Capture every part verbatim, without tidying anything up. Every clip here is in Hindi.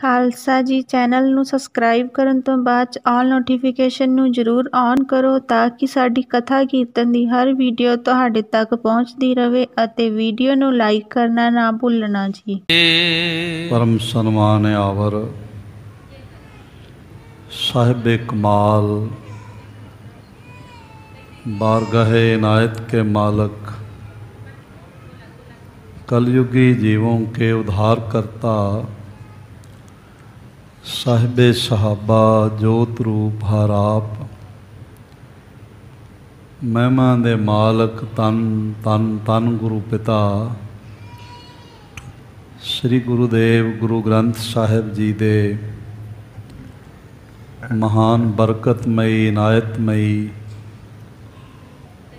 ਖਾਲਸਾ ਜੀ ਚੈਨਲ ਨੂੰ ਸਬਸਕ੍ਰਾਈਬ ਕਰਨ ਤੋਂ ਬਾਅਦ ਆਲ ਨੋਟੀਫਿਕੇਸ਼ਨ ਨੂੰ ਜ਼ਰੂਰ ਔਨ ਕਰੋ ਤਾਂ ਕਿ ਸਾਡੀ ਕਥਾ ਕੀਰਤਨ ਦੀ ਹਰ ਵੀਡੀਓ ਤੁਹਾਡੇ ਤੱਕ ਪਹੁੰਚਦੀ ਰਹੇ ਅਤੇ ਵੀਡੀਓ ਨੂੰ ਲਾਈਕ ਕਰਨਾ ਨਾ ਭੁੱਲਣਾ ਜੀ। ਪਰਮ ਸਨਮਾਨ ਆਵਰ ਸਾਹਿਬ ਕਮਾਲ बारगाहे इनायत के मालिक कलयुगी जीवों के उद्धारकर्ता साहिबे सहाबा जोत रूप हर आप महिमा दे मालक तन तन तन गुरु पिता श्री गुरुदेव गुरु ग्रंथ साहिब जी दे महान बरकतमई इनायतमई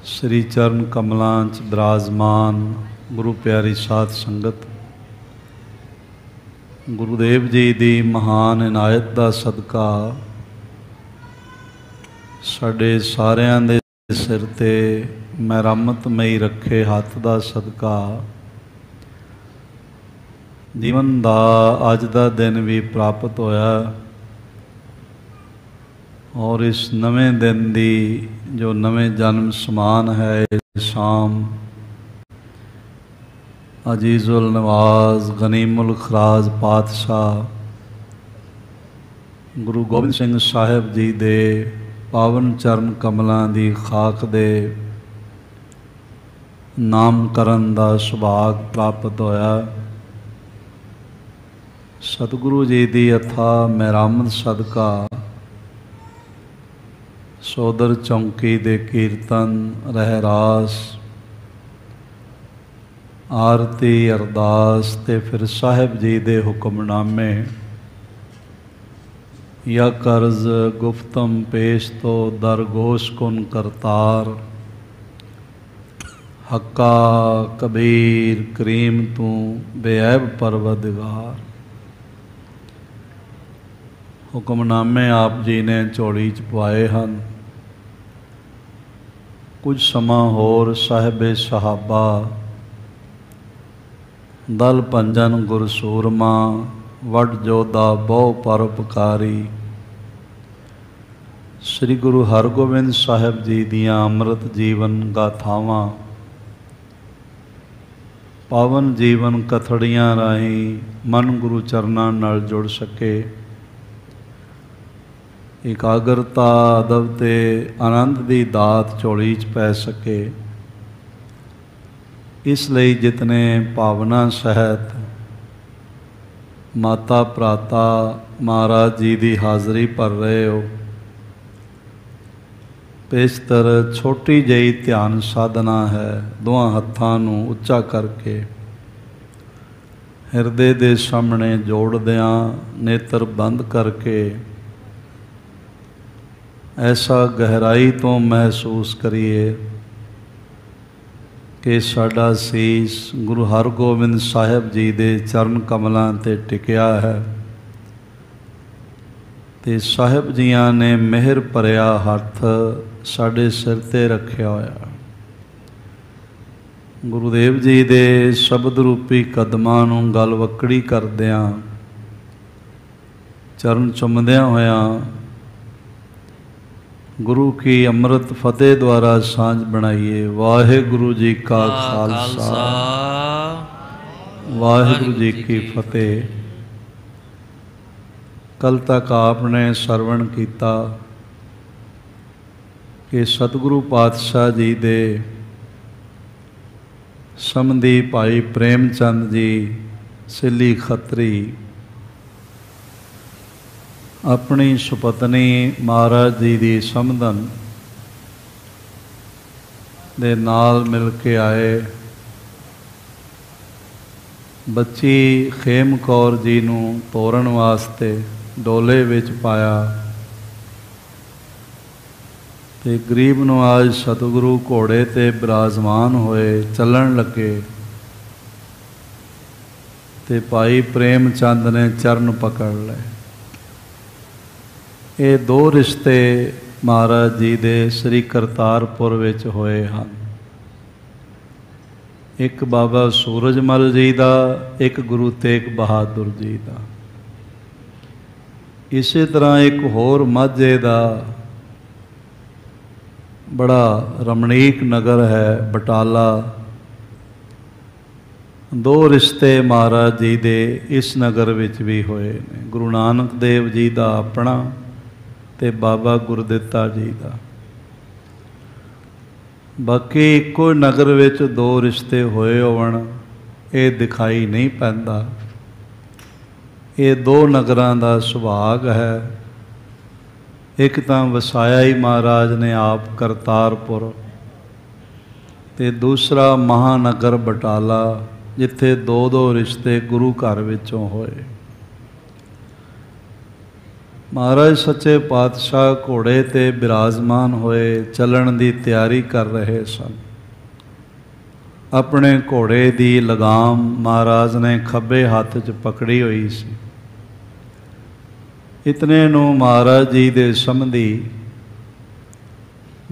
श्री चरण कमलांच विराजमान गुरु प्यारी साध संगत, गुरुदेव जी दी महान इनायत का सदका साढ़े सारियां दे सिर ते मेहरमतमई रखे हाथ का सदका जीवन का अज का दिन भी प्राप्त होया और इस नवें दिन की जो नवें जन्म समान है शाम अजीजुल नवाज गनीमुल खराज पातशाह गुरु गोबिंद सिंह साहिब जी दे पावन चरण कमलों की खाक दे नामकरण का सुभाग प्राप्त होया। सतगुरु जी की अथा मेहरमत सदका सोदर चौंकी दे कीर्तन रहरास आरती अरदास ते फिर साहिब जी दे हुक्मनामे या कर्ज गुफ्तम पेश तो दरगोश कुन करतार हक्का कबीर करीम तू बेऐब परवदगार। हुक्मनामे आप जी ने झोली च पाए हैं। कुछ समा होर साहिबे सहाबा दल पंजन गुरसूरमा वड जोधा बहु परोपकारी श्री गुरु हरगोबिंद साहिब जी दियां अमृत जीवन गाथावां पावन जीवन कथड़ियां राही मन गुरु चरणां नाल जुड़ सके एकाग्रता अदब ते आनंद की दात झोली च पै सके। इसलिए जितने भावना सहित माता भ्राता महाराज जी की हाज़री भर रहे हो पेशतर छोटी जी ध्यान साधना है दोवां हत्थां नूं उच्चा करके हिरदे दे सामने जोड़दियां नेत्र बंद करके ऐसा गहराई तो महसूस करिए कि साडा सीस गुरु हरगोबिंद साहिब जी दे चरण कमलों ते टिकया है ते साहिब जियां ने मेहर भरिया हथ साडे सिर ते रखिया होया। गुरुदेव जी दे शब्द रूपी कदमां नूं गलवकड़ी करदियां चरण चुमदियां होया गुरु की अमृत फतेह द्वारा सांझ बनाइए। वाहेगुरु जी का खालसा वाहेगुरु जी की फतेह। कल तक आपने सरवण किया कि सतगुरु पातशाह जी दे समधी भाई प्रेमचंद जी सिली खत्री अपनी सुपत्नी महाराज जी की समधन दे नाल मिल के आए। बच्ची खेम कौर जी नूं तोरण वास्ते डोले विच पाया ते गरीब नूं आज सतगुरु घोड़े ते विराजमान होए चलन लगे ते भाई प्रेमचंद ने चरण पकड़ लए। ये दो रिश्ते महाराज जी दे श्री करतारपुर विच होए हैं। एक बाबा सूरजमल जी का एक गुरु तेग बहादुर जी का। इसे तरह एक होर माझे का बड़ा रमणीक नगर है बटाला। दो रिश्ते महाराज जी दे इस नगर विच भी होए ने, गुरु नानक देव जी का अपना ते बाबा गुरदित्ता जी का। बाकी एको नगर विच दो रिश्ते होए होवन ये दिखाई नहीं पैंदा। ये दो नगरां दा सुभाग है। एक तां वसाया ही महाराज ने आप करतारपुर ते दूसरा महानगर बटाला, जिथे दो दो रिश्ते गुरु घर विचों होए। महाराज सच्चे पातशाह घोड़े ते विराजमान होए, चलन दी तैयारी कर रहे सन। अपने घोड़े दी लगाम महाराज ने खब्बे हाथ च पकड़ी हुई सी। इतने नू महाराज जी दे समधी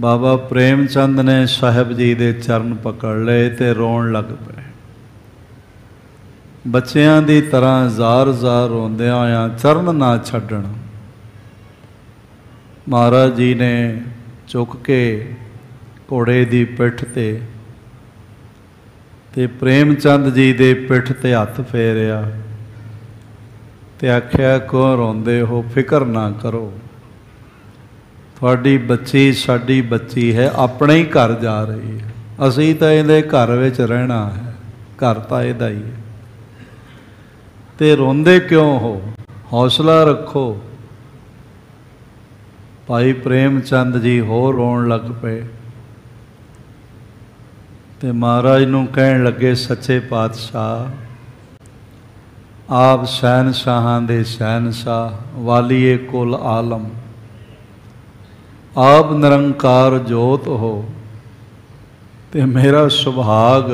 बाबा प्रेमचंद ने साहब जी दे चरण पकड़ ले ते रोण लग पे। बच्चियां दी तरह जार जार रोंदियां होया चरण ना छड्डण महाराज जी ने चुक के घोड़े दी पिठ ते ते प्रेमचंद जी दे पिठ ते हथ फेरिया ते आख्या, क्यों रोंदे हो, फिक्र ना करो, थोड़ी बच्ची साडी बच्ची है, अपने ही घर जा रही है, असी तो ये घर विच रहना है, घर तो इहदा ही है, ते रोंदे क्यों हो, हौसला रखो। भाई प्रेमचंद जी होर रोण लग पे ते महाराज नूं कहण लगे, सच्चे पातशाह आप शहनशाहां दे शहनशाह, वालिए कुल आलम, आप निरंकार जोत हो ते मेरा सुभाग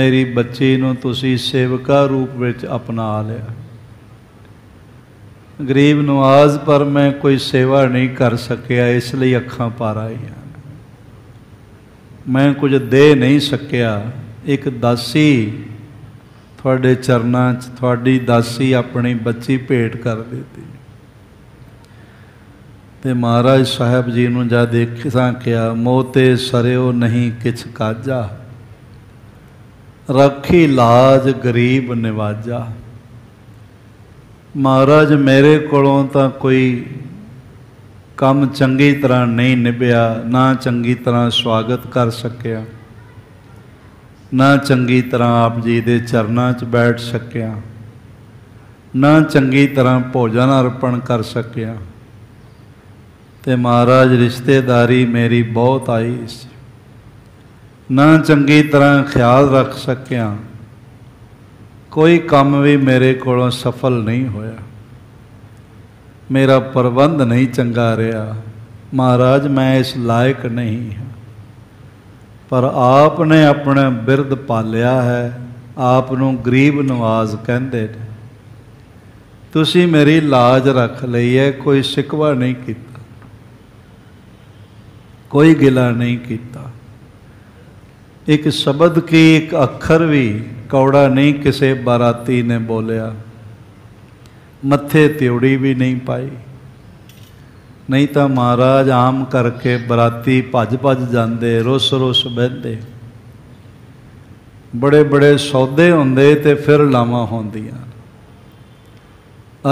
मेरी बच्ची नूं तुसी सेवका रूप विच अपना लिया। गरीब नवाज पर मैं कोई सेवा नहीं कर सकिया, इसलिए अखां पार आईयां, मैं कुछ दे नहीं सकिया, एक दासी थोड़े चरणा च थोड़ी दासी अपनी बच्ची भेंट कर देती। ते महाराज साहब जी नूं जा देखा क्या, मोते सरियो नहीं किछ काजा, रखी लाज गरीब निवाजा। महाराज मेरे कोलों तां कोई काम चंगी तरह नहीं निभया, ना चंगी तरह स्वागत कर सकिया, ना चंगी तरह आप जी दे चरणां च बैठ सकिया, ना चंगी तरह भोजन अर्पण कर सकिया। ते महाराज रिश्तेदारी मेरी बहुत आई, ना चंगी तरह ख्याल रख सकिया, कोई काम भी मेरे कोलों सफल नहीं होया, मेरा प्रबंध नहीं चंगा रहा, महाराज मैं इस लायक नहीं हाँ। पर आपने अपने बिरद पालिया है, आप नूं गरीब नवाज कहंदे ने, तुसी मेरी लाज रख लई है, कोई शिकवा नहीं कीता, कोई गिला नहीं कीता, एक शब्द की एक अखर भी कौड़ा नहीं किसी बाराती ने बोलिया, मत्थे त्योड़ी भी नहीं पाई, नहीं तो महाराज आम करके बराती भज भज जाते, रुस रुस बहते, बड़े बड़े सौदे होंदे ते फिर लावां होंदियां।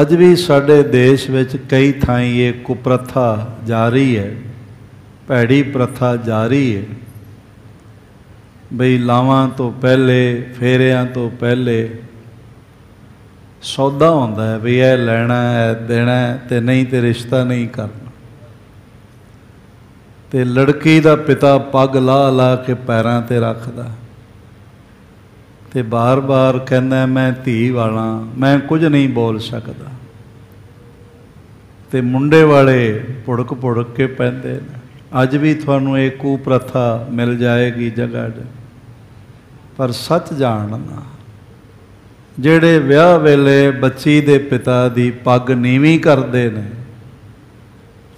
अज भी साडे देश विच कई थाई ये कुप्रथा जारी है, भैड़ी प्रथा जारी है, बई लावां तो पहले फेरियां तो पहले सौदा होंदा है, बई यह लेना है देना है, ते नहीं ते रिश्ता नहीं करना। ते लड़की दा पिता पग ला ला के पैरां ते रखदा ते बार बार कहना, मैं धी वाला मैं कुछ नहीं बोल सकदा, ते मुंडे वाले पुड़क पुड़क के पैंदे ने। अज भी तुहानूं ये कुप्रथा मिल जाएगी जगह जगह, पर सच जानना, जेड़े विआह वेले बच्ची दे पिता दी पग नीवीं करदे ने,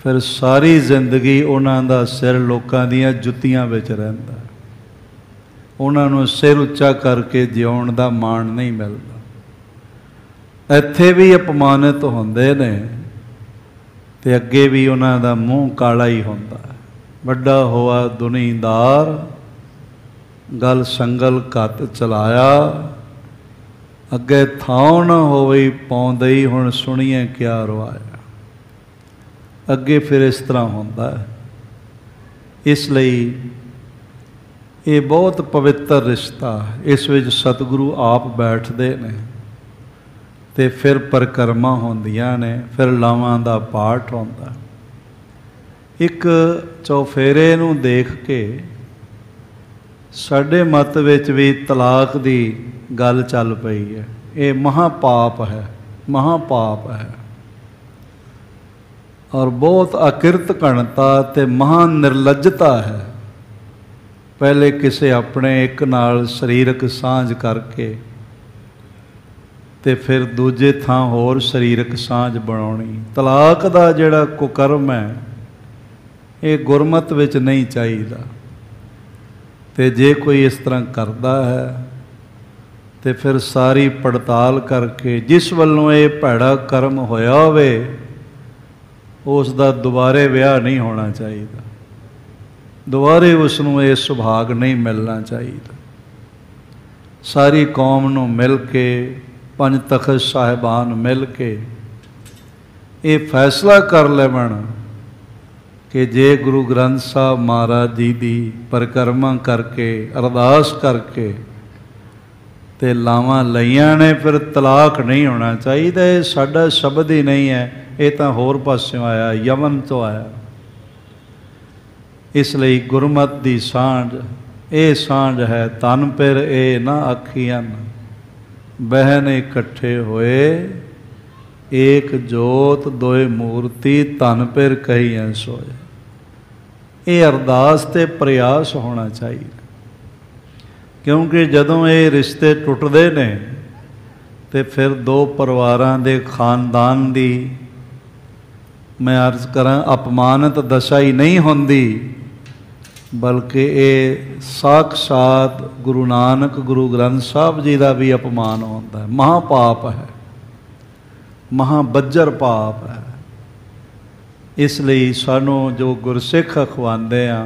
फिर सारी जिंदगी उन्हां दा सिर लोकां दीयां जुत्तियां विच रहिंदा, उन्हां नूं सिर उच्चा करके जिउण दा माण नहीं मिलदा। इत्थे भी अपमानित होंदे ने, ते अगे भी उन्हां दा मूँह काला ही होंदा। वड्डा होआ दुनीदार, गल संगल घत चलाया, अगे थां ना होवे पाउंदे ही, हुण सुणिए क्या रवाया। अगे फिर इस तरह होंदा। इसलिए ये बहुत पवित्र रिश्ता, इस विच सतगुरु आप बैठते हैं, तो फिर परिक्रमा होंदियां ने, फिर लावां दा पाठ होंदा। एक चौफेरे नूं देख के साडे मत विच भी तलाक दी गल चल पई है। ये महापाप है, महापाप है और बहुत अकिरत घणता ते महान निर्लजता है। पहले किसे अपने एक नाल शरीरक सांझ करके ते फिर दूजे थां होर शरीरक सांझ बनाउणी। तलाक दा जिहड़ा कुकर्म है ये गुरमत विच नहीं चाहीदा। ते जे कोई इस तरह करता है तो फिर सारी पड़ताल करके जिस वल्लों ये भैड़ा कर्म होया होवे उसका दोबारे विआह नहीं होना चाहिए, दोबारे उसनूं ये सुभाग नहीं मिलना चाहिए। सारी कौम नूं मिल के, पंज तखत साहिबान मिल के ये फैसला कर लेवण कि जे गुरु ग्रंथ साहब महाराज जी की परिक्रमा करके, अरदास करके ते लावां लईआं ने, फिर तलाक नहीं होना चाहिए। ये साडा शब्द ही नहीं है, ये तो होर पासों आया, यमन तो आया। इसलिए गुरमत की सांझ ये सांझ है। तन पिर ए ना आखियां, बहन इकट्ठे होए एक जोत दोए मूर्ति, तन पिर कहिए सोए। ये अरदास ते प्रयास होना चाहिए, क्योंकि जदों ये रिश्ते टुटते हैं तो फिर दो परिवारों के खानदान की मैं अर्ज करा अपमानित दशा ही नहीं होंदी, बल्कि ये साक्षात गुरु नानक गुरु ग्रंथ साहब जी का भी अपमान होता है। महापाप है, महाबज्जर पाप है। इसलिए सानू जो गुरसिख अखवांदे आ,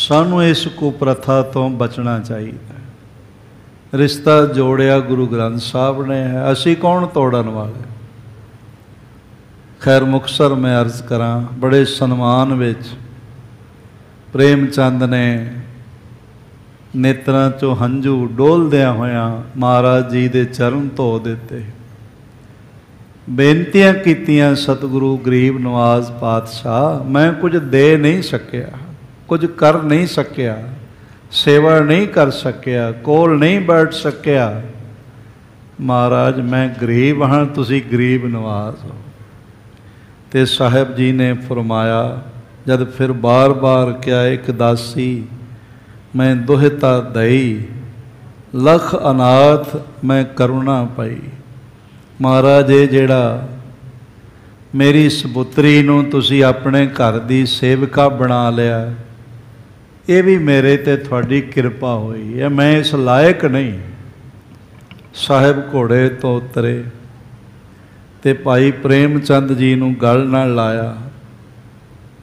सानू इस कुप्रथा तो बचना चाहिए। रिश्ता जोड़िया गुरु ग्रंथ साहब ने है, असी कौन तोड़न वाले। खैर मुक्तसर मैं अर्ज़ करा, बड़े सन्मान विच प्रेमचंद ने नेत्रां चों हंझू डोलदियां होया महाराज जी दे चरण धो दिते, बेनतियां कीतियां, सतगुरु गरीब नवाज पातशाह मैं कुछ दे नहीं सकिया, कुछ कर नहीं सकिया, सेवा नहीं कर सकिया, कोल नहीं बैठ सकिया। महाराज मैं गरीब हाँ, तुसी गरीब नवाज हो। ते साहब जी ने फरमाया, जब फिर बार बार क्या एक दासी मैं दुहता दई, लख अनाथ मैं करुणा पाई। महाराज ये जेड़ा मेरी सपुत्री नूं तुसी अपने घर दी सेविका बना लिया, ये भी मेरे ते थोड़ी कृपा हुई है, मैं इस लायक नहीं। साहब घोड़े तो उतरे ते भाई प्रेमचंद जी नूं गल नाल लाया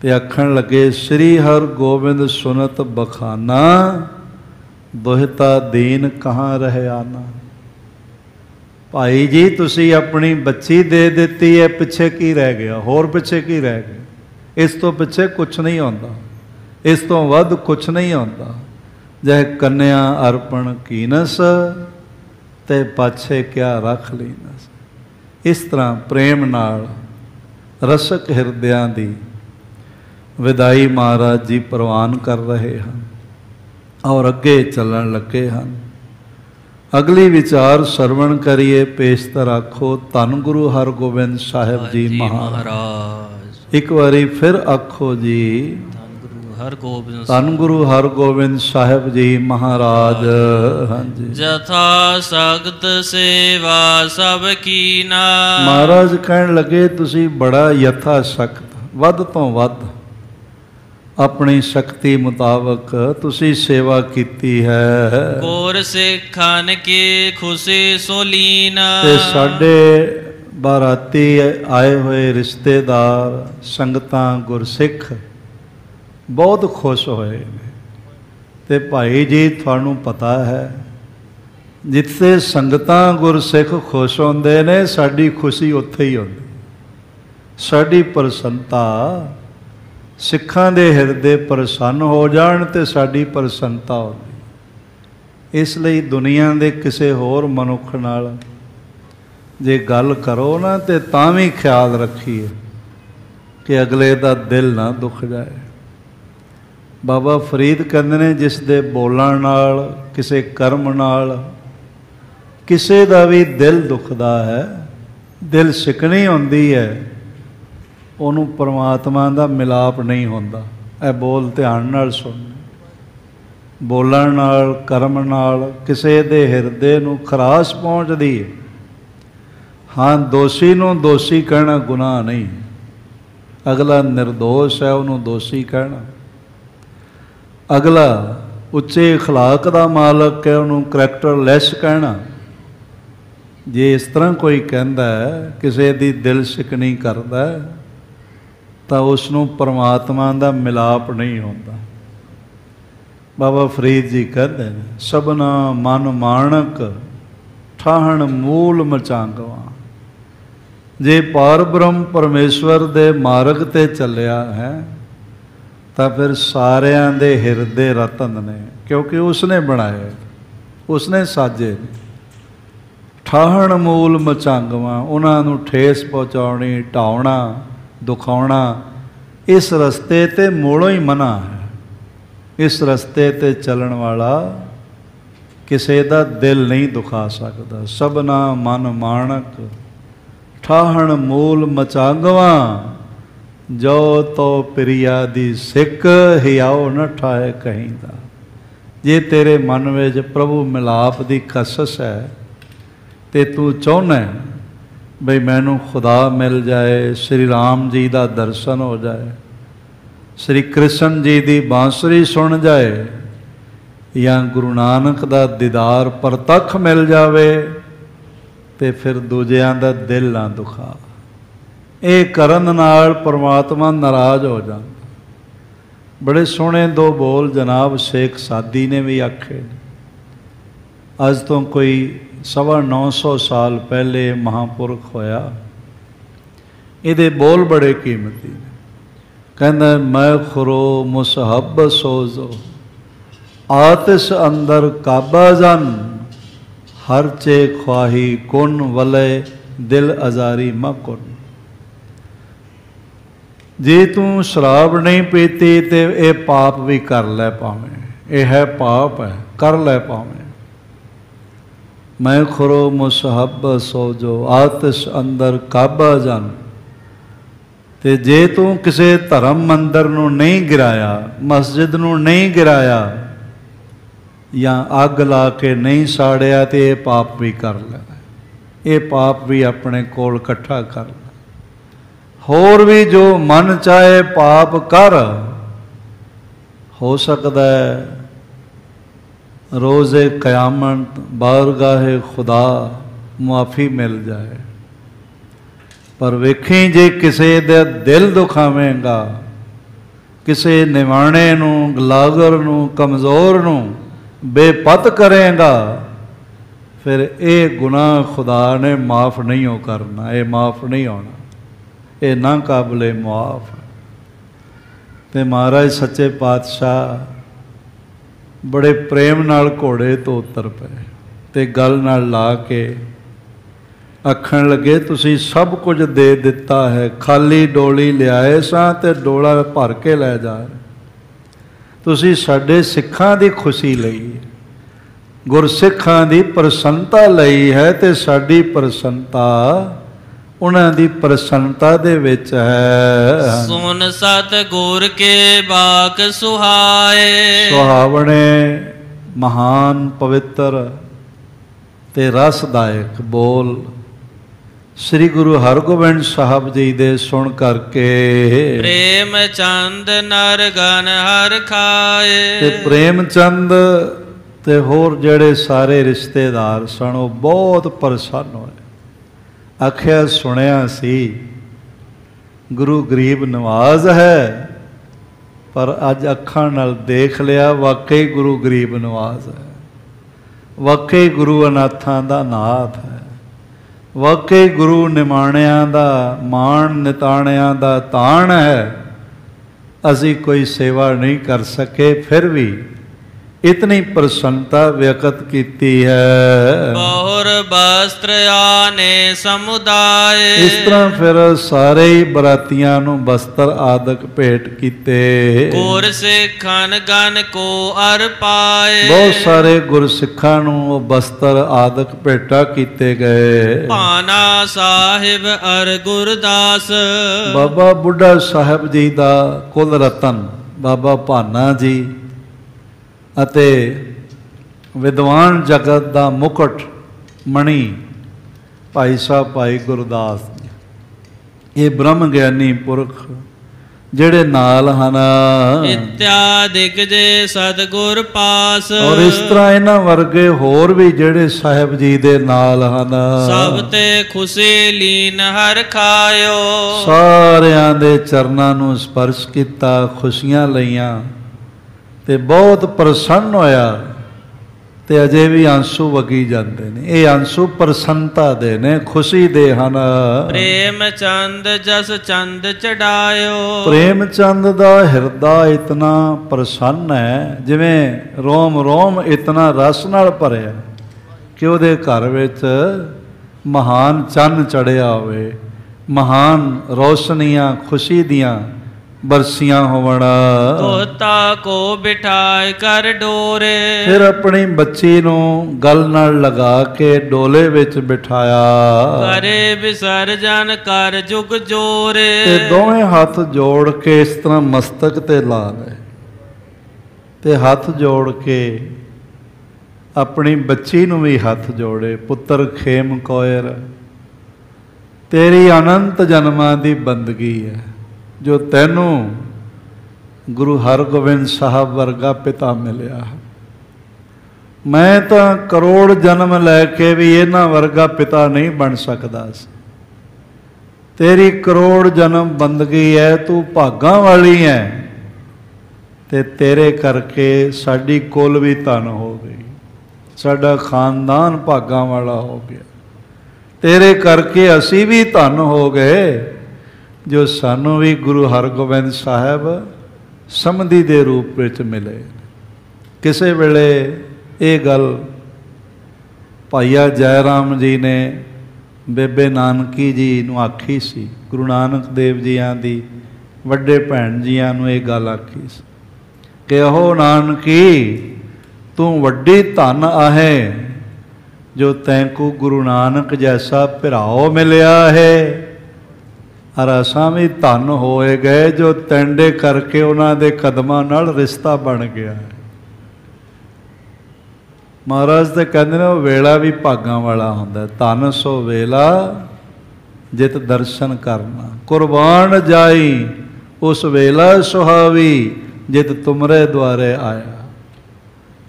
ते आखण लगे, श्री हर गोबिंद सुनत बखाना, दुहता दीन कहाँ रहे आना। भाई जी तुसी अपनी बच्ची दे दिती है, पिछे की रह गया, होर पिछे की रह गया। इस तो पिछे कुछ नहीं होंदा, इस तो वध कुछ नहीं होंदा। जह कन्या अर्पण कीनस, ते पाछे क्या रख लीनस। इस तरह प्रेम नाल रसक हिरदियां दी विदाई महाराज जी प्रवान कर रहे हैं और अगे चलन लगे हैं। अगली विचार सरवण करिए, पेशत राखो धन गुरु हरगोबिंद साहिब जी महाराज। एक बारी फिर आखो जी, धन गुरु हरगोबिंद साहिब जी महाराज। हाँ जी, जथा सगत सेवा सब कीना। महाराज कहन लगे, तुसी बड़ा यथा शक्त वध तो वध अपनी शक्ति मुताबक तुसी सेवा कीती है। गोर सिखान के खुशी सोलीना, ते साडे बाराती आए हुए रिश्तेदार संगतां गुरसिख बहुत खुश होए ने। ते भाई जी थानू पता है जिथे संगतां गुरसिख खुश होंदे ने साडी खुशी उत्थे ही होंदी, साडी प्रसन्नता सिखां दे हिरदे प्रसन्न हो जाण ते साडी प्रसन्नता होंदी। इसलिए दुनिया दे किसे होर मनुख नाल जे गल करो ना ते तां भी ख्याल रखिए कि अगले दा दिल ना दुख जाए। बाबा फरीद कहंदे ने जिस दे बोलण नाल किसे कर्म नाल किसे दा भी दिल दुखदा है, दिल सिकणी हुंदी है, ओनू परमात्मा दा मिलाप नहीं हुंदा। ऐ बोल ध्यान नाल सुन। बोलण नाल कर्म नाल किसे दे हिरदे नू खराश पहुंचदी है। हाँ, दोषी नू दोषी कहना गुनाह नहीं, अगला निर्दोष है उन्होंने दोषी कहना। अगला उच्चे अखलाक का मालक है उन्होंने करैक्टरलैस कहना। जे इस तरह कोई कहता है किसी की दिल सिकनी करता है तो उसनू परमात्मा का मिलाप नहीं होता। बाबा फरीद जी कहते हैं सबना मन मानक ठाहण मूल मचांगवा। जे पार ब्रह्म परमेश्वर दे मार्ग ते चलिया है तो फिर सारियां दे हिरदे रतन ने, क्योंकि उसने बनाए, उसने साजे। ठाहण मूल मचांगवा, उन्होंने ठेस पहुँचानी, ढाउना, दुखाना इस रस्ते ते मोड़ों ही मना है। इस रस्ते ते चलन वाला किसी का दिल नहीं दुखा सकता। सबना मन मानक ठाहण मूल मचांगवा, जो तो प्रिया दी सिक हियाओ न ठाए कहीं दा। जे तेरे मन में प्रभु मिलाप दी कसस है ते तू चाहना बई मैनू खुदा मिल जाए, श्री राम जी दा दर्शन हो जाए, श्री कृष्ण जी दी बांसुरी सुन जाए, या गुरु नानक दा दीदार परतख मिल जावे, ते फिर दूजियां दा दिल ना दुखा। ये करन नाल परमात्मा नाराज हो जाता। बड़े सोहने दो बोल जनाब शेख सादी ने भी आखे। अज तो कोई सवा नौ सौ साल पहले महापुरख होया। इहदे बोल बड़े कीमती ने। कहंदा मैं खुरो मुसहब सोजो, आतिश अंदर काबा जन, हर चे ख्वाही कुन वले दिल आजारी म कुन। जे तू शराब नहीं पीती तो ये पाप भी कर लै पावे, ये है पाप है, कर लै पावे। मैं खुरो मुसहब सोजो आतिश अंदर काबा जन। तो जे तू किसी धर्म मंदिर नू नहीं गिराया, मस्जिद नू नहीं गिराया, या अग ला के नहीं साड़िया, तो ये पाप भी कर लेना, ये पाप भी अपने कोल इकट्ठा कर लेना। होर भी जो मन चाहे पाप कर। हो सकता है रोज़े क़यामत बारगाहे खुदा मुआफ़ी मिल जाए, पर वेखी जे किसी दा दिल दुखावेंगा, किसी निवाणे नू, गलागर नू, कमज़ोर नू बेपत करेगा, फिर ये गुनाह खुदा ने माफ़ नहीं हो करना, ये माफ़ नहीं होना, ये ना काबले मुआफ। ते महाराज सच्चे पातशाह बड़े प्रेम नाल घोड़े तो उतर पे ते गल नाल ला के आखन लगे तुसी सब कुछ दे दिता है, खाली डोली लियाए सां ते डोला भर के लै जा। तुसी साडे सिखां दी खुशी लई, गुरसिखां दी प्रसन्नता लई है, तो साडी प्रसन्नता उन्हां दी प्रसन्नता दे विच है। सुन सत गुर के बाक सुहाए, सुहावणे महान पवित्र ते रसदायक बोल श्री गुरु हरगोबिंद साहब जी दे सुन करके प्रेमचंद नर गन हर खाए। ते प्रेमचंद ते होर जड़े सारे रिश्तेदार सन बहुत प्रसन्न होए। आख्या सुनिया सी गुरु गरीब नवाज है, पर अज अखां नाल देख लिया वाकई गुरु गरीब नवाज है, वाकई गुरु अनाथां दा नाथ है, वाकई गुरु निमाणियां दा मान निताणियां दा ताण है। असी कोई सेवा नहीं कर सके, फिर भी इतनी प्रसन्नता व्यक्त की है। बहुर वस्त्रयाने समुदाय, इस तरह फिर सारे ही बरातियां नु वस्त्र आदक भेंट किते। गुरसिखान गण को अर्पाए, बहुत सारे गुरसिखां नु वस्त्र आदक भेटा किते गए। पाना साहिब अर गुरदास, बाबा बुढ़ा साहब जी दा कुल रतन बाबा पाना जी, अते विद्वान जगत का मुकुट मणि भाई साहब भाई गुरदास, ये ब्रह्म ज्ञानी पुरख जिहड़े नाल हन। इत्यादिक जे सतगुर पास, और इस तरह इन्हां वर्गे होर भी जिहड़े साहिब जी दे नाल हन। सब ते खुशी लीन हर खायो, सारियां दे चरनां नूं स्पर्श कीता, खुशियां लईयां ते बहुत प्रसन्न होया, ते अजे भी आंसू वगी जाते ने। ये आंसू प्रसन्नता दे ने, खुशी दे हन। प्रेमचंद जस चंद चढ़ायो, प्रेमचंद दा हृदय इतना प्रसन्न है जिवें रोम रोम इतना रस नाल भरिया कि उहदे घर विच महान चंद चढ़िया होवे, महान रोशनियां खुशी दियां बरसियां होवणा। तोता को बिठाए कर डोरे, फिर अपनी बच्ची नूं गल नाल लगा के डोले विच बिठाया। करे विसर्जन कर जुग जोरे, ते दोवें हाथ जोड़ के इस तरह मस्तक ते ला गए, ते हाथ जोड़ के अपनी बच्ची नूं भी हाथ जोड़े। पुत्र खेम कौर, तेरी अनंत जन्मां दी बंदगी है जो तैनू गुरु हरगोबिंद साहब वर्गा पिता मिलिया। मैं तो करोड़ जन्म लैके भी इन्हां वर्गा पिता नहीं बन सकता सी। तेरी करोड़ जन्म बंदगी है, तू भागां वाली है, ते तेरे करके साडी कुल भी धन हो गई, साडा खानदान भागां वाला हो गया, तेरे करके असी भी धन हो गए। जो सानू भी गुरु हरगोबिंद साहब समधी दे रूप विच मिले। किसे वेले ये गल भाईया जयराम जी ने बेबे नानकी जी नूं आखी सी, गुरु नानक देव जी दी वड्डे भैन जियां नूं ये गल आखी सी कि ओ नानकी, तू वड्डी धन आहे जो तैंकू गुरु नानक जैसा भिराओ मिलिया है। और असां भी धन होए गए जो तेंडे करके उन्हां दे कदमां नाल रिश्ता बन गया है। महाराज तो कहंदे ने वेला भी भागां वाला हुंदा, धन सो वेला जित दर्शन करना, कुर्बान जाई उस वेला सुहावी जित तुमरे द्वारे आया।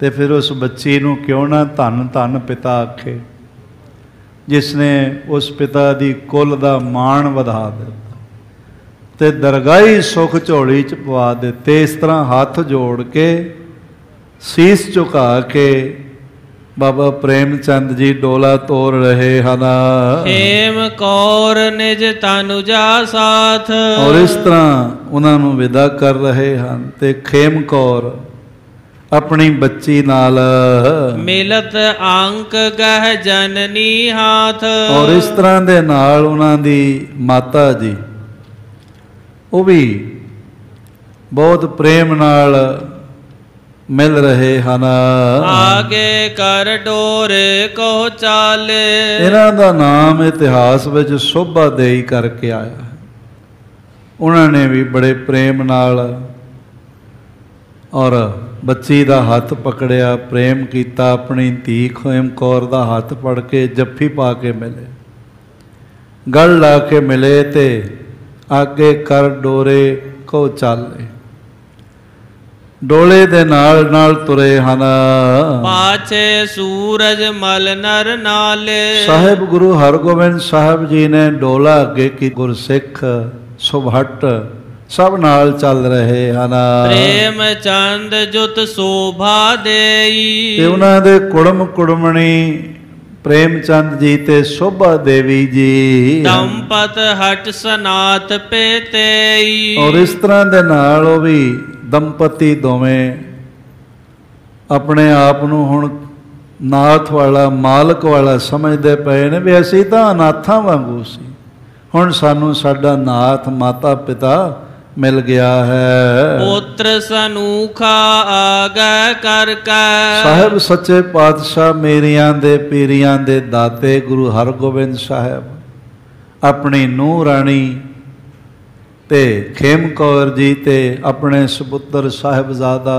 तो फिर उस बच्ची नूं क्यों ना धन धन पिता आखे, जिसने उस पिता दी कुल दा मान वधा दिता ते दरगाही सुख झोली च पवा दिते। इस तरह हाथ जोड़ के शीस झुका के बाबा प्रेमचंद जी डोला तोर रहे हन। खेम कौर निज तानु जा साथ, और इस तरह उन्होंने विदा कर रहे हैं। ते खेम कौर अपनी बच्ची नाल मिलत आंक गह जननी हाथ, और इस तरह दे नाल उन्हां दी माता जी वो भी बहुत प्रेम नाल मिल रहे हैं। आगे कर डोरे को चाले, इन्हां दा नाम इतिहास विच शोभा देई करके आया। उन्होंने भी बड़े प्रेम नाल और बच्ची का हाथ पकड़िया, प्रेम किया, अपनी धी खेम कौर का हाथ पड़ के जफ्फी पा के मिले, गल ला के मिले। तो आगे कर डोरे को चाले, डोले दे नाल नाल तुरे हना पाछे सूरज मल नर नाले। साहेब गुरु हरगोबिंद साहब जी ने डोला अगे की गुरसिख सुभट सब नाल चल रहे हना। प्रेम चंद जुत शोभा देई ते उन्हां दे कुड़म कुड़मणी प्रेमचंद जी ते शोभा देवी जी दंपत हट सनात पेतेई। और इस तरह दे नाल ओ भी दंपति दोवें अपने आप नूं हुण नाथ वाला मालक वाला समझते पे ने भी असीं तां अनाथां वांगू सी, हुण सानूं साडा नाथ माता पिता मिल गया है। पुत्र सनूखा आगे करके साहब सच्चे पातशाह मेरियां दे पीरियां दे दाते गुरु हरगोबिंद साहब अपनी नूं राणी ते खेम कौर जी ते अपने सपुत्र साहिबजादा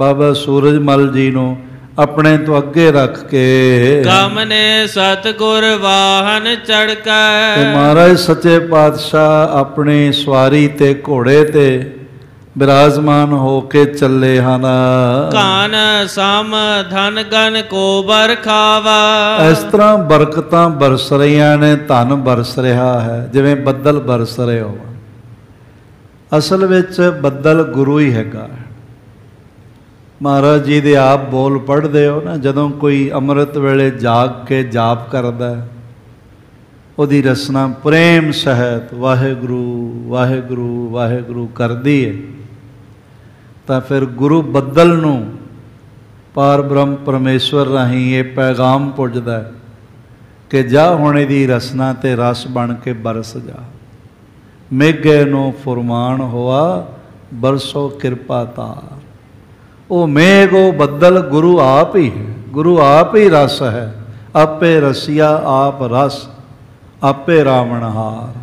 बाबा सूरजमल जी नूं अपने तो अगे रख के सामने सतगुर वाहन चढ़का महाराज सच्चे पातशाह अपने सवारी ते घोड़े ते विराजमान होके चले हना। कान साम धन गन को बरखावा इस तरह बरकतां बरस रही ने, धन बरस रहा है जिवें बदल बरस रहे हो। असल विच बदल गुरु ही हैगा। महाराज जी दे आप बोल पढ़ते हो ना, जदों कोई अमृत वेले जाग के जाप करदा उहदी रसना प्रेम सहित वाहेगुरु वाहेगुरु वाहेगुरु करदी है तां फिर गुरु बदल नूं पार ब्रह्म परमेश्वर राही ये पैगाम पुजदा है कि जा होणे दी रसना ते रस बन के बरस जा। मेघे नो फुरमान हुआ बरसो कृपा तार। ओ मेघ ओ बदल गुरु आप ही है, गुरु आप ही रस है। आपे रसिया आप रस आपे रावणहार,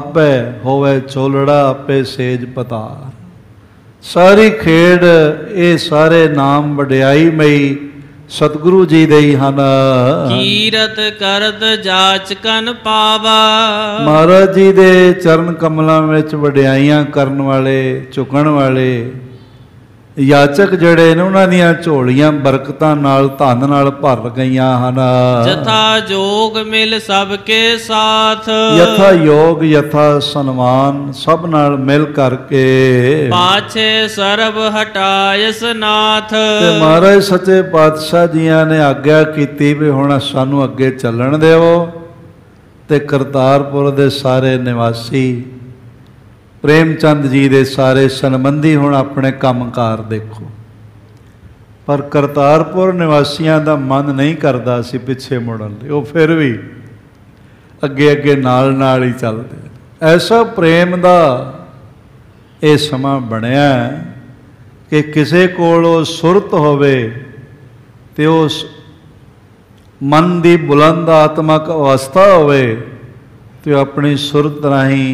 आपे होवे चोलड़ा आपे सेज पतार। सारी खेड ये सारे नाम वड्याई मई सतगुरु जी दे हना। कीरत करत जाच कन पावा महाराज जी दे चरण कमलों में वड्याइयां करन वाले चुकन वाले याचक जड़े ने उन्हां दीयां झोलियां बरकतां नाल धन नाल भर गईयां हना। यथा योग मिल सबके साथ यथा योग यथा सन्मान सब नाल मिल करके पाछे सरब हटायस नाथ। महाराज सच्चे पातशाह जियां ने आग्या की भी हुण सानू अगे चलण देवो ते करतारपुर दे सारे निवासी प्रेमचंद जी दे सारे संबंधी हुण अपने कामकार देखो। पर करतारपुर निवासियों का मन नहीं करता सी पिछे मुड़न लई, वो फिर भी अगे अगे नाल नाल ही चलदे। ऐसा प्रेम दा ये समा बनिया कि किसी को सुरत होवे ते उस मन की बुलंद आत्मक अवस्था होवे ते अपनी सुरत राही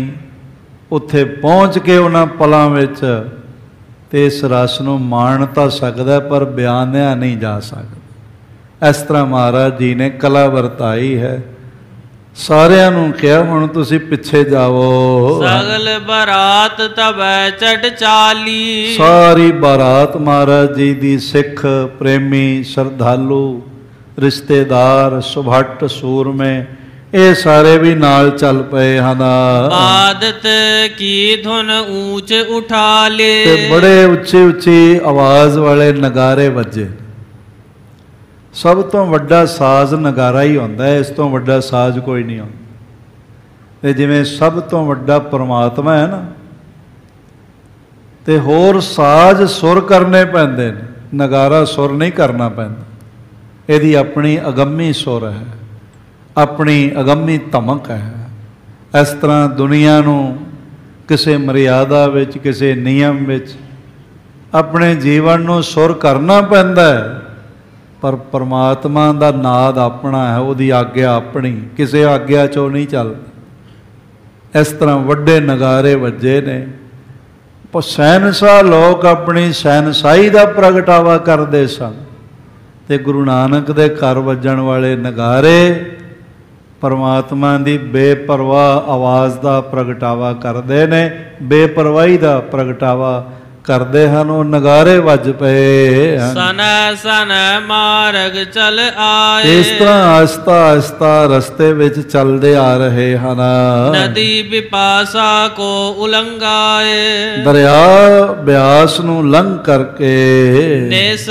उत्थे पहुँच के उन्हां पलां विच ते इस रस नूं माण तां सकदा पर बयानिया नहीं जा सकदा। इस तरह महाराज जी ने कला वरताई है। सारियां नूं कहा हुण तुसी पिछे जाओ। सगल बारात तबै चढ़ चाली सारी बारात महाराज जी दी सिख प्रेमी श्रद्धालु रिश्तेदार सुभट सूरमे ये सारे भी नाल चल पे हना। आदत की धुन ऊंच उठा ले बड़े उच्ची उच्ची आवाज वाले नगारे वजे। सब तो वड्डा साज नगारा ही होंदा है, इस तो वड्डा साज कोई नहीं होंदा। ते जिवें सब तो वड्डा परमात्मा है ना ते होर साज सुर करने पैंदे ने, नगारा सुर नहीं करना पैंदा। इहदी अपनी अगम्मी सुर है, अपनी अगम्मी धमक है। इस तरह दुनिया नूं किसी मर्यादा विच किसी नियम विच अपने जीवन नूं सुर करना पैंदा है, पर परमात्मा दा नाद अपना है, उहदी आग्या अपनी, किसी आग्या चो नहीं चलदा। इस तरह वड्डे नगारे वजे ने। सैनशाह लोग अपनी सैनशाही दा प्रगटावा करदे सन ते गुरु नानक दे घर वजण वाले नगारे परमात्मा दी बेपरवाह आवाज़ दा प्रगटावा करदे ने, बेपरवाही दा प्रगटावा करदे हन ओ नगारे वज पे सने सने मार्ग चल आए। इस तरह आस्ता आस्ता रस्ते विच चलदे आ रहे हन। नदी बिपासा को उलंघाए दरिया ब्यास नू लंघ करके नेस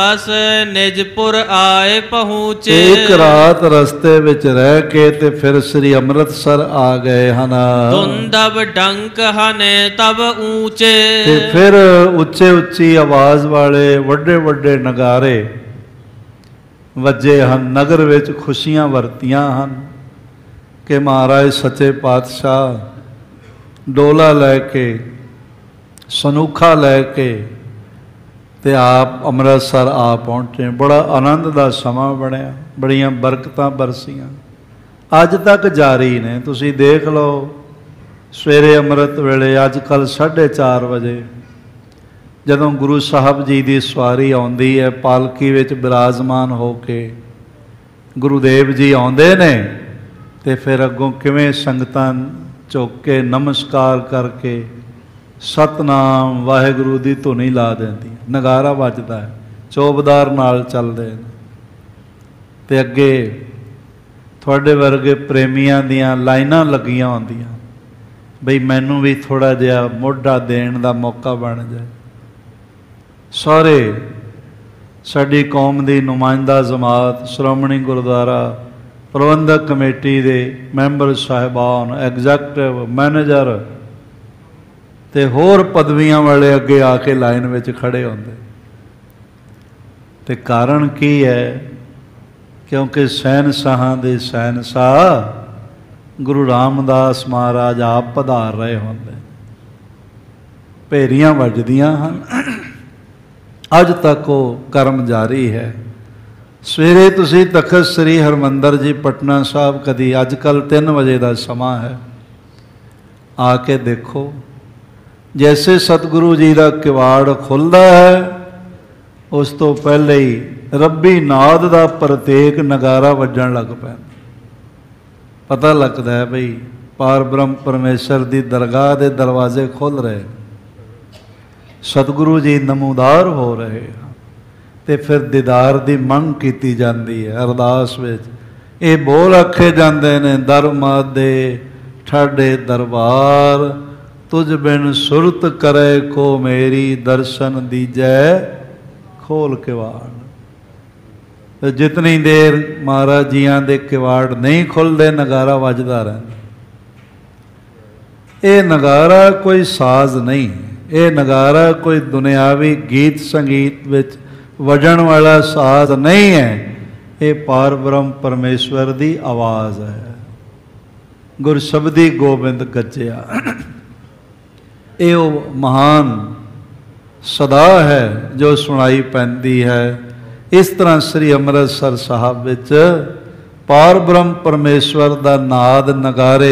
बस निजपुर आए पहुँचे। एक रात रस्ते विच रह के ते फिर श्री अमृतसर आ गए हन। धुंधब डंक हने तब ऊंचे फिर उच्चे उच्ची आवाज वाले वड्डे वड्डे नगारे वजे हन। नगर विच खुशियां वरतियां हन कि महाराज सच्चे पातशाह डोला लैके सनूखा लैके ते आप अमृतसर आ पहुँचे। बड़ा आनंद का समा बनया, बड़िया बरकत बरसियां, अज तक जारी ने। तुसी देख लो सवेरे अमृत वेले अजकल साढ़े चार बजे जदों गुरु साहब जी की सवारी आती है पालकी विच विराजमान होके गुरुदेव जी आते हैं तो फिर अगों किवें संगतां चुक के नमस्कार करके सतनाम वाहेगुरु की धुनी ला देंदी, नगारा वजदा है, चौबदार नाल चलदे ने ते अगे तुहाडे वर्गे प्रेमियां दियां लाइनां लगियां हुंदियां बई मैनू भी थोड़ा जिहा मोढ़ा देण दा मौका बन जाए। सारे साडी कौम दी नुमाइंदा जमात श्रोमणी गुरुद्वारा प्रबंधक कमेटी दे मैंबर साहिबान, एग्जैक्टिव मैनेजर ते होर पदवियां वाले अगे आके लाइन विच खड़े होंदे। ते कारण की है क्योंकि सैनसाहां दे सैनसाह गुरु रामदास महाराज आप पधार रहे होंदे। भेरियां वजदियां हन, अज तक वो कर्म जारी है। सवेरे तुसी तखत श्री हरमंदर जी पटना साहब कदी अजकल तीन बजे का समा है आके देखो, जैसे सतगुरु जी का किवाड़ खुलदा है उस तो पहले ही रब्बी नाद का प्रत्येक नगारा वजन लग पैंदा। पता लगता है बई पार ब्रह्म परमेश्वर की दरगाह के दरवाजे खुल रहे, सतगुरु जी नमूदार हो रहे हैं। तो फिर दीदार की मंग की जाती है अरदास विच। ये बोल आखे जाते हैं दर मादे ठाडे दरबार तुझ बिन सुरत करे को मेरी दर्शन दीजै खोल किवाड़। तो जितनी देर महाराज जियां दे किवाड़ नहीं खुलते नगारा वजदा रहिंदा। ये नगारा कोई साज नहीं, ये नगारा कोई दुनियावी गीत संगीत विच वजन वाला साज नहीं है। ये पार ब्रह्म परमेश्वर की आवाज़ है। गुरशब्दी गोबिंद गजया, ये महान सदा है जो सुनाई पैंदी है। इस तरह श्री अमृतसर साहब विच पार ब्रह्म परमेश्वर दा नाद नगारे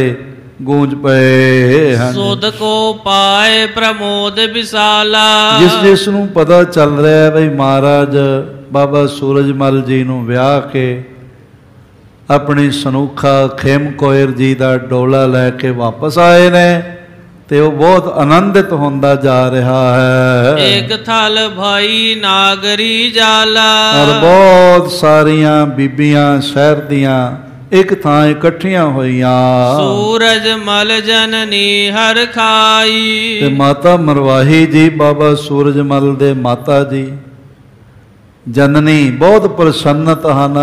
गूंज पए। सुध को पाए प्रमोद विशाला, जिस जिस नूं पता चल रहा है भाई महाराज बाबा सूरजमल जी नूं विआह के अपनी सनूखा खेम कोयर जी दा डोला लैके वापस आए ने ते वो बहुत आनंदित होंदा जा रहा है। एक थल भाई नागरी जाला, और बहुत सारियां बीबियां शहर दियां एक थां इकट्ठियां होइयां। सूरज मल जननी हर खाई, ते माता मरवाही जी बाबा सूरजमल दे माता जी जननी बहुत प्रसन्नत हन।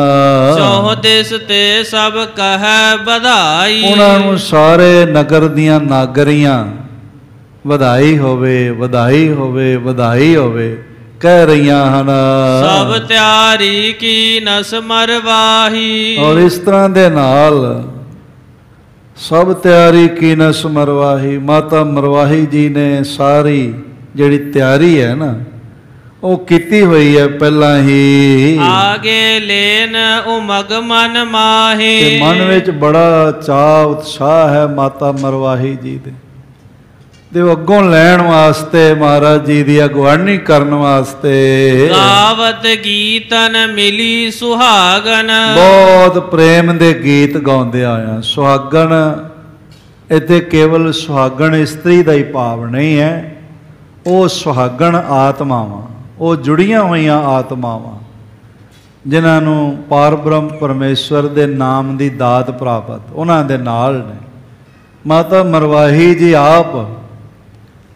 चौह दिस ते सब कह बधाई, उन्होंने सारे नगर दियां नागरियां बधाई होवे बधाई होवे बधाई होवे कह रही हन। सब त्यारी की नस मरवाही, और इस तरह दे नाल सब त्यारी की नस मरवाही। माता मरवाही जी ने सारी जिहड़ी तैयारी है ना वो कीती हुई है पहला ही। आगे लेन उमग मन माही, मन विच बड़ा चाह उत्साह है माता मरवाही जी दे ते अगों लैण वास्ते महाराज जी की अगवानी करन वास्ते। गावत गीतन मिली सुहागन, बहुत प्रेम दे गीत गाउंदे आया। सुहागन इत्थे केवल सुहागन इस्त्री का ही भाव नहीं है, ਉਹ ਸੁਹਾਗਣ ਆਤਮਾਵਾਂ, ਉਹ ਜੁੜੀਆਂ ਹੋਈਆਂ ਆਤਮਾਵਾਂ ਜਿਨ੍ਹਾਂ ਨੂੰ ਪਾਰ ਬ੍ਰਹਮ ਪਰਮੇਸ਼ਵਰ ਦੇ ਨਾਮ ਦੀ ਦਾਤ ਪ੍ਰਾਪਤ ਉਹਨਾਂ ਦੇ ਨਾਲ ਨੇ। ਮਾਤਾ ਮਰਵਾਹੀ ਜੀ ਆਪ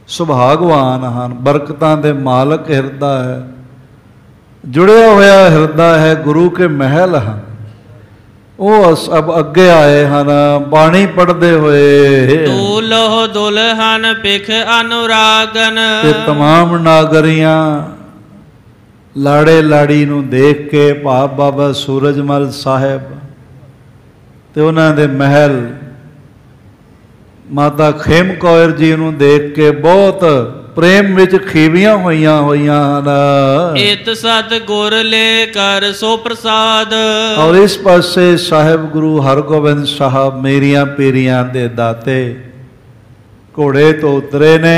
ਸੁਭਾਗਵਾਨ ਹਨ, ਬਰਕਤਾਂ ਦੇ ਮਾਲਕ ਹਿਰਦਾ ਹੈ, जुड़िया होया हृदय है, गुरु के महल हैं। वो अब अगे आए हैं बाणी पढ़ते हुए। दूल्हो दुल्हन पिख अनुरागन, ये तमाम नागरियां लाड़े लाड़ी नू देख के भाव बाबा सूरजमल साहेब ते उन्हां दे महल माता खेम कौर जी नू देख के बहुत प्रेम विच खीवियां होइयां होइयां हन। इत सतगुर ले कर सो प्रसाद। और इस पासे साहिब गुरु हरगोबिंद साहब मेरियां पीरियां दे दाते घोड़े तो उतरे ने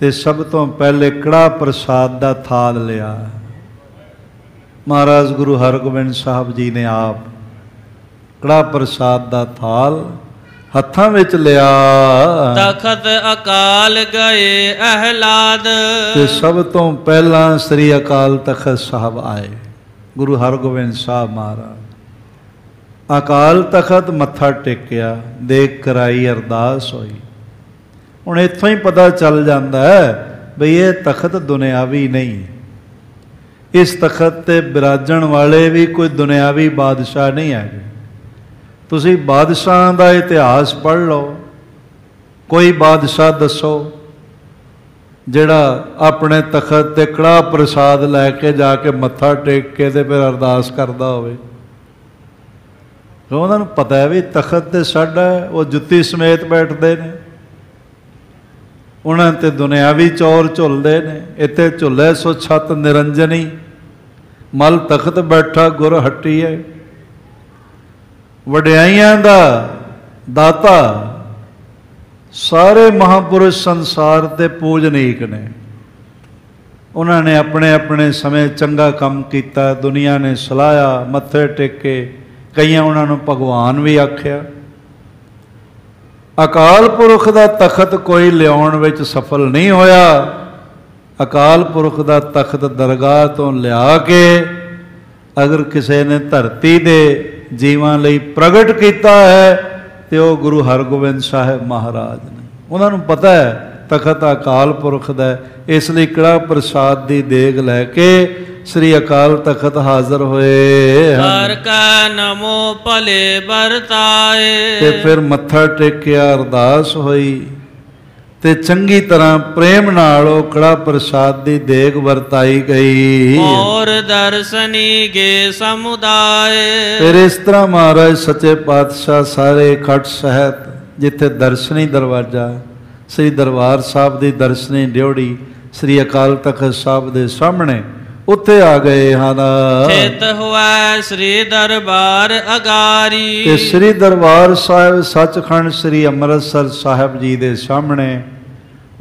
ते सब तो पहले कड़ा प्रसाद दा थाल लिया। महाराज गुरु हरगोबिंद साहब जी ने आप कड़ा प्रसाद दा थाल हथा विच लिया। तखत अकाल गए अहलाद, ते सब तो पहला श्री अकाल तखत साहब आए गुरु हरगोबिंद साहब महाराज। अकाल तखत मत्था टेकिया, देख कराई अरदास होई। हुण इत्थों ही पता चल जाता है बई ये तखत दुनियावी नहीं, इस तखत ते विराजण वाले भी कोई दुनियावी बादशाह नहीं है। तुसी बादशाह का इतिहास पढ़ लो, कोई बादशाह दसो जिहड़ा अपने तखत ते कड़ा प्रसाद लैके जाके मत्था टेक के ते फिर अरदास करदा होवे। उन्हां नूं पता है भी तखत ते साडा, वो जुत्ती समेत बैठते हैं, उन्हां ते दुनियावी चोर झुलदे ने। इत्थे झुले सो छत निरंजनी, मल तखत बैठा गुर हट्टी है। वड्याइयां दा दाता सारे महापुरुष संसार ते पूजनीक ने। उन्होंने अपने अपने समय चंगा काम किया, दुनिया ने सलाया, मत्थे टेके, कई उन्होंने भगवान भी आख्या। अकाल पुरख दा तखत कोई लियाउण विच सफल नहीं होया। अकाल पुरख दा तखत दरगाह तो लिया के अगर किसी ने धरती दे जीवां लई प्रगट किया है तो वह गुरु हरगोबिंद साहब महाराज ने। उन्होंने पता है तखत अकाल पुरख दा, इसलिए कड़ा प्रसाद की देग लैके श्री अकाल तखत हाजिर हुए। हर का नमो भले बरताए, ते फिर मत्था टेकिया, अरदास हुई ते चंगी तरह प्रेम नालों कड़ा प्रसाद दी देग वरताई गई। और दर्शनी गे समुदाय, फिर इस तरह महाराज सचे पातशाह सारे खट सहित जिथे दर्शनी दरवाजा श्री दरबार साहब दी दर्शनी ड्योड़ी श्री अकाल तखत साहब दे सामने उत्थे आ गए हन। चेत हुआ श्री दरबार अगारी, ते श्री दरबार साहब सचखंड श्री अमृतसर साहब जी दे सामने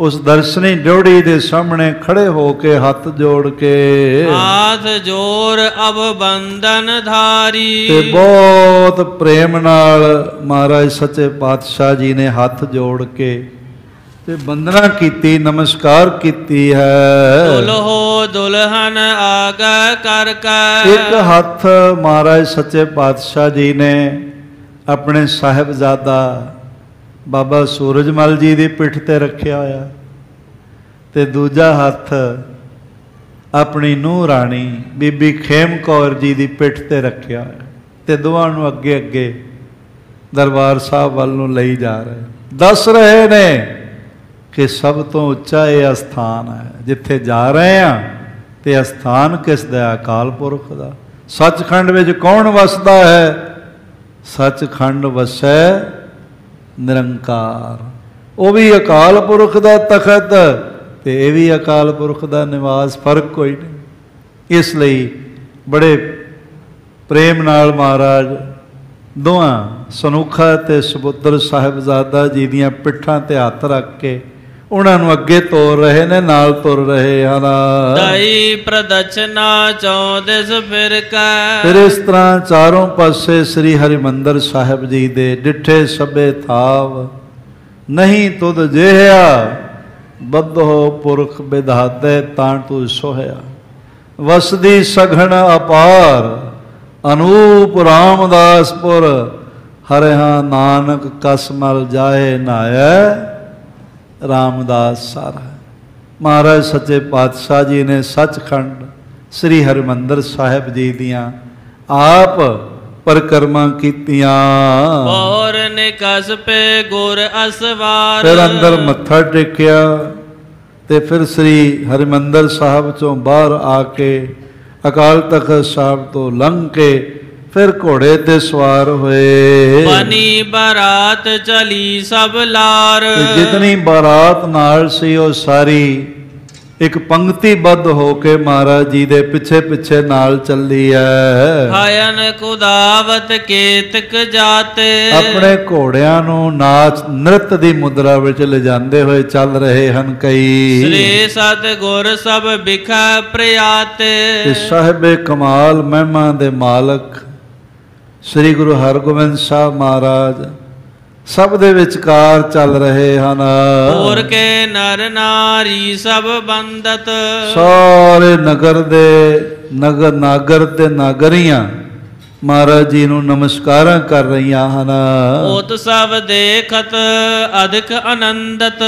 उस दर्शनी ड्योड़ी के सामने खड़े होके हाथ जोड़ के हाथ जोड़ अब बंधन धारी, ते बहुत प्रेम नाल महाराज सचे पातशाह जी ने हाथ जोड़ के ते बंदना कीती, नमस्कार कीती है। दुल्हो दुल्हन आगा करके एक हाथ महाराज सचे पातशाह जी ने अपने साहिबजादा बाबा सूरजमल जी की पिठ ते रखिया होया, ते दूजा हथ अपनी नूह राणी बीबी खेम कौर जी की पिठ ते रखिया होया, ते दोवां नूं अगे अगे दरबार साहब वल नूं लई जा रहे। दस रहे ने कि सब तो उच्चा यह अस्थान है जिथे जा रहे हैं, ते अस्थान किस दा? अकाल पुरख दा। सचखंड विच कौन वसदा है? सचखंड वसै निरंकार। वह भी अकाल पुरख का तखत, तो यह भी अकाल पुरख का निवास, फर्क कोई नहीं। इसलिए बड़े प्रेम नाल महाराज दोवां सनुखा ते सपुत्र साहिबजादा जी दियां पिठां ते हत्थ रख के उन्होंने अगे तुर रहे ने, नाल तुर रहे हैं। दई प्रदक्षिणा चौदिस फिर के फिर इस तरह चारों पासे श्री हरिमंदर साहब जी दे डिठे सबे थाव नहीं तुद जेहा बद्धो पुरख विधाते तां तू सोहया। वसदी सघन अपार अनूप रामदासपुर, हरे हाँ नानक कसमल जाए नाय रामदास सारा। महाराज सच्चे पातशाह जी ने सचखंड श्री हरमंदिर साहिब जी दियाँ आप परिक्रमा कीतियां। और ने कसपे गुर असवार, फिर अंदर मत्था टेकिया ते फिर श्री हरमंदिर साहब चों बाहर आके अकाल तख्त साहब तो लंघ के फिर घोड़े ते सवार हुए। बनी बारात चली सब लार, जितनी बारात नाल सी वो सारी एक पंक्तिबद्ध होके महाराज जी दे पिछे पिछे नाल चली है। हयन कुदावत केतक जाते, अपने घोड़िया नू नाच नृत्य दी मुद्रा विच ले जांदे हुए चल रहे हन कई। श्री सतगुर सब बिखा प्रयाते, साहिबे कमाल महिमा दे मालक श्री गुरु हरगोबिंद साहब महाराज सब दे विचकार चल रहे हैं। और के नर नारी सब बंदत, सारे नगर दे नगर नागर ते नागरियां महाराज जी नू नमस्कार कर रही हैं। ओत सब देखत अधिक आनंदत,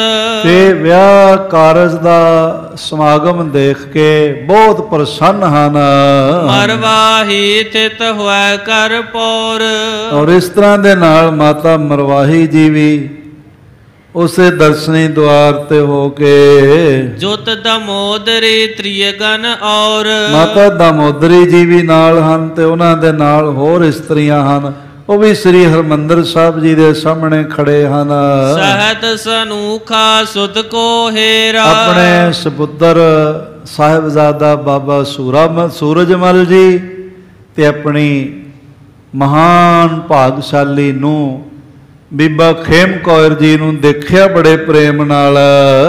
ते व्याह कारज दा समागम देख के बहुत प्रसन्न हैं। मरवाही तित हुआ करपूर, और इस तरह दे नाल माता मरवाही जी भी उसे दर्शनी द्वार ते होके जोत दामोदरी त्रियगन, और माता दामोदरी जी भी नाल हन ते उन्हां दे नाल होर इस्त्रियां हन, वो भी श्री हरमंदिर साहब जी दे सामने खड़े हन। सहत सनूखा सुध को हेरा, अपने सपुत्र साहिबजादा बाबा सूरजमल जी ते अपनी महान भागशाली नू बीबा खेम कौर जी नू देखिया बड़े प्रेम नाल।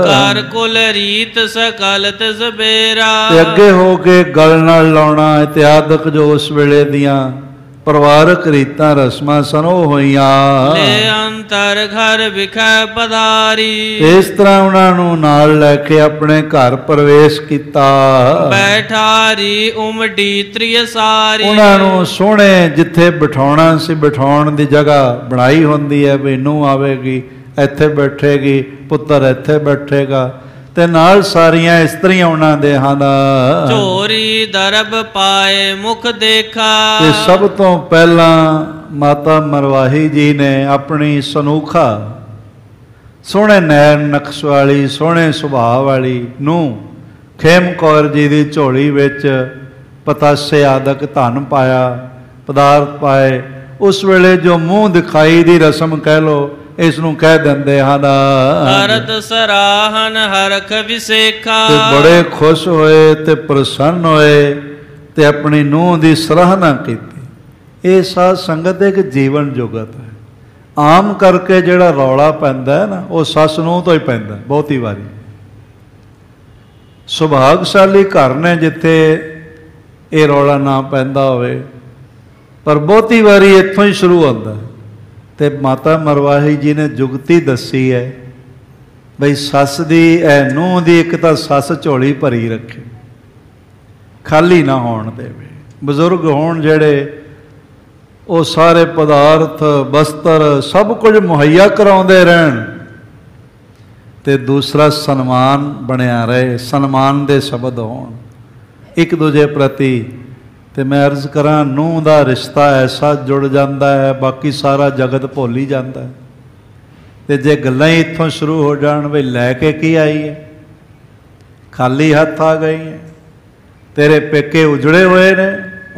कर कुल रीत सकल तजबेरा, ते अगे हो के गल नाल लाउणा इत्यादक जो उस वेले दियां परिवारक रीतां रस्मां सन हो होईयां। ले अंतर घर विखै पधारी, इस तरह उन्हां नू नाल लैके अपने घर प्रवेश कीता। बैठारी उमडी त्रिय सारी, उन्हां नू सोहणे जिथे बिठाउणा सी बिठाउण दी जगह बनाई हुंदी है, भी नूं आवेगी इत्थे बैठेगी, पुत्तर इत्थे बैठेगा, ते नाल सारियां इस्त्रियां उन्हां दे हन। झोरी दरब पाए मुख देखा, ते सब तो पहला माता मरवाही जी ने अपनी सनूखा सोहणे नैन नक्श वाली सोहणे सुभाव वाली नू खेम कौर जी दी झोली विच पतासे आदक धन पाया पदार्थ पाए। उस वेले जो मूँह दिखाई दी रस्म कह लो इसनू कह देंदे हन। हरत सराहन हरख विसेखा, ते बड़े खुश होए ते प्रसन्न होए ते अपनी नूह दी सराहना कीती। ये साध संगत एक जीवन जुगत है, आम करके जिहड़ा रौला पैंदा है ना वो सस नूह तो ही पैंदा बहुती वारी। सुभागशाली घर ने जिथे ये रौला ना पैंदा होवे, पर बहुती वारी इत्थों ही शुरू होंदा। ते माता मरवाही जी ने जुगती दसी है बई सस दी ऐ नूह दी एक तां सस झोली भरी रखे खाली ना होण देवे। बजुर्ग होण जेड़े वो सारे पदार्थ बस्तर सब कुछ मुहैया कराउंदे रहन, ते दूसरा सन्मान बनिया रहे, सन्मान दे शब्द होण एक दूजे प्रति। तो मैं अर्ज करा नूह का रिश्ता ऐसा जुड़ जाता है बाकी सारा जगत भुल ही जाता है। तो जे गल्लां इत्थों शुरू हो जान भी लैके की आई है, खाली हथ आ गई है, तेरे पेके उजड़े हुए ने,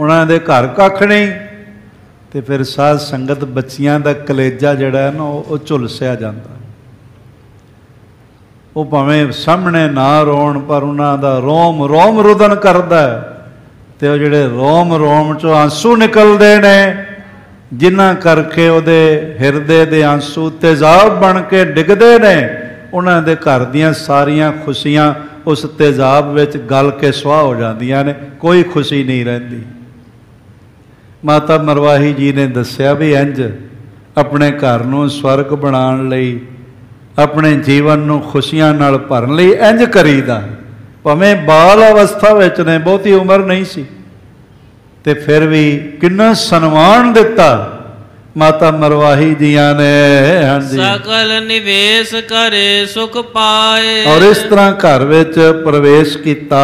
उन्हां दे घर कख नहीं, तो फिर साध संगत बच्चियां दा कलेजा जिहड़ा है ना वो झुलसिया जाता। वो भावें सामने ना रोण पर उन्हां दा रोम रोम रुदन करदा है, ते वो जिहड़े रोम रोम चो आंसू निकलते हैं, जिन्हां करके उहदे हिरदे दे आंसू तेजाब बन के डिगदे ने, उन्हां दे घर दीयां सारियां खुशियां उस तेजाब विच गल के सुआह हो जांदियां ने, कोई खुशी नहीं रहिंदी। माता मरवाही जी ने दस्सिया भी इंज अपने घर नूं स्वर्ग बनाउण लई अपने जीवन में खुशियां नाल भरन लई इंज करीदा। भावें बाल अवस्था विच ने, बहुती उम्र नहीं सी, ते फिर भी कितना सन्मान दिता माता मरवाही जिया ने। हाँ जी, सकल निवेश करे सुख पाए, और इस तरह घर विच प्रवेश किया।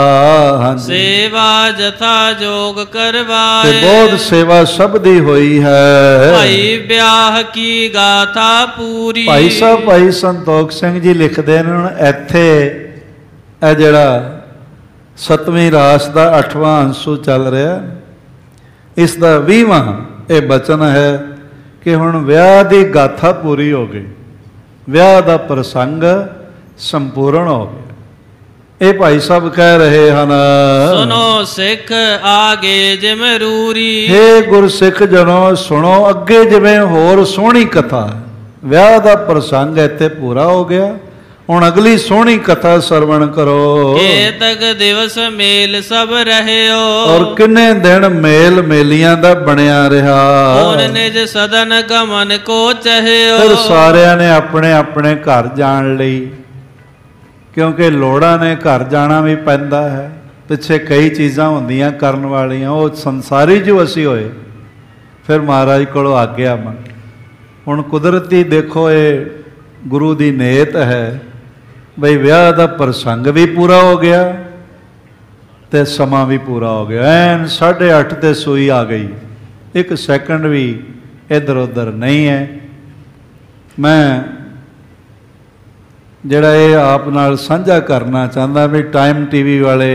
हाँ जी, सेवा जथा जोग करवाए, बहुत सेवा सब दी हुई है। भाई ब्याह की गाथा पूरी। भाई साहब भाई संतोख सिंह जी लिखते हैं इत्थे ए जिहड़ा सतवीं रास का अठवां अंसू चल रहा, इसका वीहवां ये बचन है कि हुण विआह दी गाथा पूरी हो गई, विआह दा प्रसंग संपूर्ण हो गया। ये भाई साहब कह रहे हैं, सुनो सिख आगे जिमें रूरी। हे गुरसिख जनो सुनो, अगे जिमें होर सोहणी कथा। विआह दा प्रसंग इत्थे पूरा हो गया, हुण अगली सोहनी कथा श्रवण करो। केतक दिवस मेल सब रहे हो, और किन्ने दिन मेल मेलियां दा बनिया रहा। हुण निज सदन गमन को चहे हो, फिर सारिया ने अपने अपने घर जान लई, क्योंकि लोड़ा ने घर जाना भी पैंदा है। पिछे कई चीज़ां हुंदियां करन वालियां, वो संसारी जो असी होए, फिर महाराज कोलों आग्या मंग। हुण कुदरती देखो ये गुरु दी नेत है भाई, विआह दा प्रसंग भी पूरा हो गया ते समा भी पूरा हो गया। एन साढ़े अठ ते सूई आ गई, एक सैकंड भी इधर उधर नहीं है। मैं जड़ा ये आप नाल सांझा करना चाहता भी, टाइम टीवी वाले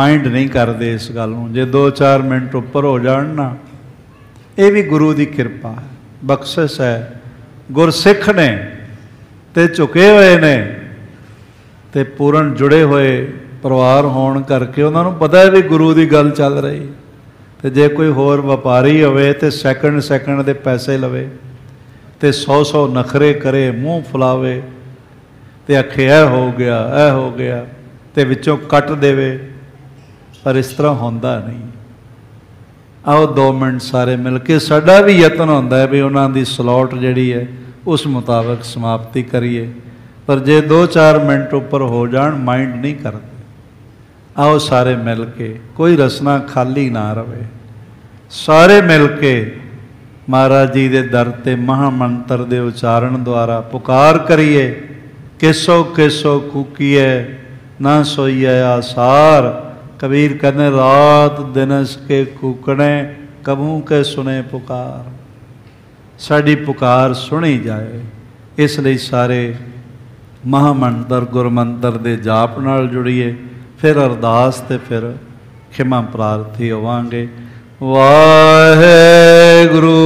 माइंड नहीं करते इस गल नूं, जे दो चार मिनट उपर हो जाण ना, ये भी गुरु की कृपा है, बख्शिश है। गुरसिख ने ते झुके हुए ने ते पूर्ण जुड़े हुए परिवार होने करके उन्होंने पता है भी गुरु की गल चल रही। तो जे कोई होर व्यापारी होवे ते सैकंड सैकंड दे पैसे लवे ते सौ सौ नखरे करे, मूँह फुलावे ते आखे ऐ हो गया ऐ हो गया ते विचों कट देवे, पर इस तरह होंदा नहीं। आओ दो मिनट सारे मिल के साडा भी यतन होंदा है भी उन्हां दी स्लॉट जिहड़ी है उस मुताबक समाप्ति करिए, पर जे दो चार मिनट उपर हो जान माइंड नहीं करते। आओ सारे मिल के, कोई रसना खाली ना रहे, सारे मिल के महाराज जी दे दर ते महामंत्र दे उचारण द्वारा पुकार करिए। केसो केसो कूकीए ना सोईए आसार, कबीर कहने रात दिनस के कूकने कबू के सुने पुकार। साड़ी पुकार सुनी जाए, इसलिए सारे महामंत्र गुरमंत्र दे जाप नाल जुड़िए, फिर अरदास ते फिर खिमा प्रार्थी होवांगे। वाहेगुरु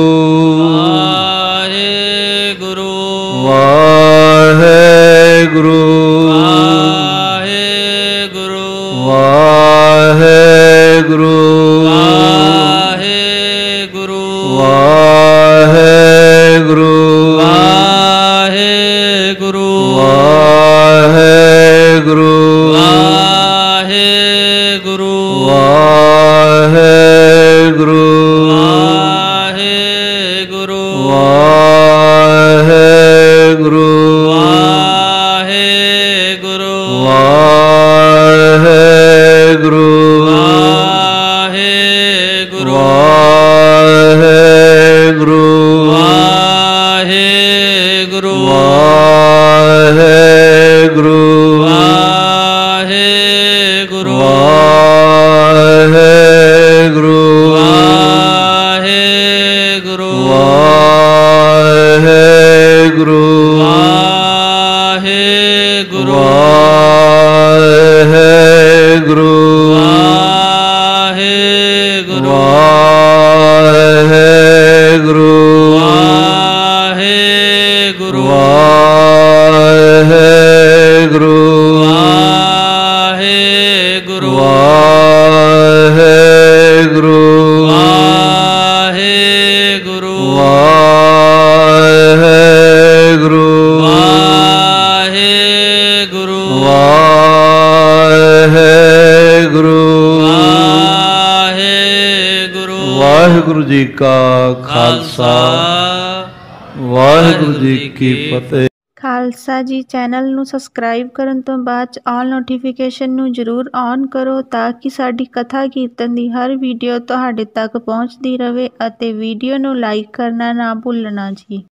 वाहेगुरु वाहेगुरु वाहेगुरु वाहेगुरु वाहेगुरु वाहे गुरु वाहे गुरु वाहे गुरु वाहे गुरु वाहे गुरु वाहे गुरु वाहे गुरु वाहे गुरु वाहे गुरु वाहे गुरु वाहे गुरु वाहेगुरु जी की फतेह। खालसा जी चैनल नू सब्सक्राइब करन तो बाद ऑल नोटिफिकेशन नू जरूर ऑन करो ताकि साडी कथा कीर्तन दी हर वीडियो तुहाडे तक पहुंचदी रहे अते वीडियो नू लाइक करना ना भूलना जी।